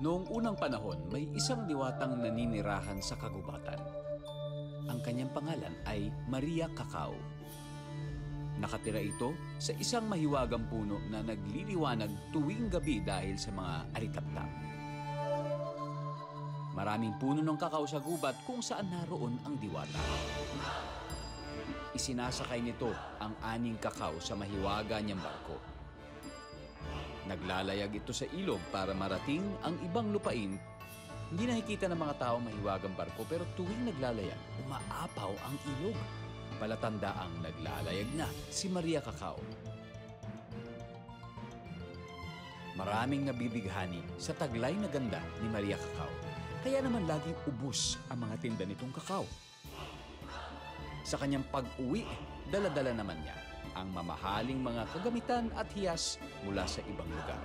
Noong unang panahon, may isang diwatang naninirahan sa kagubatan. Ang kanyang pangalan ay Maria Cacao. Nakatira ito sa isang mahiwagang puno na nagliliwanag tuwing gabi dahil sa mga alitaptap. Maraming puno ng kakao sa gubat kung saan naroon ang diwata. Isinasakay nito ang aning kakao sa mahiwaga niyang barko. Naglalayag ito sa ilog para marating ang ibang lupain. Hindi nakikita ng mga tao mahiwagang barko, pero tuwing naglalayag, umaapaw ang ilog. Palatandaang naglalayag na si Maria Cacao. Maraming nabibighani sa taglay na ganda ni Maria Cacao. Kaya naman laging ubos ang mga tinda nitong kakao. Sa kanyang pag-uwi, dala-dala naman niya ang mamahaling mga kagamitan at hiyas mula sa ibang lugar.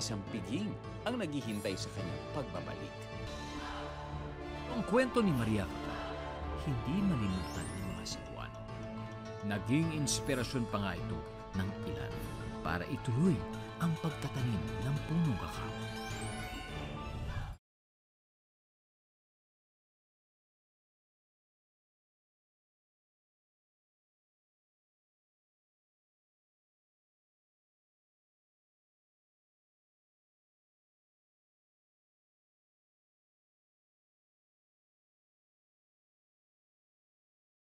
Isang piging ang naghihintay sa kanyang pagbabalik. Ang kwento ni Maria Cacao, hindi malimutan ng mga Cebuano. Naging inspirasyon pa nga ito ng ilan para ituloy ang pagtatanim ng punong kakao.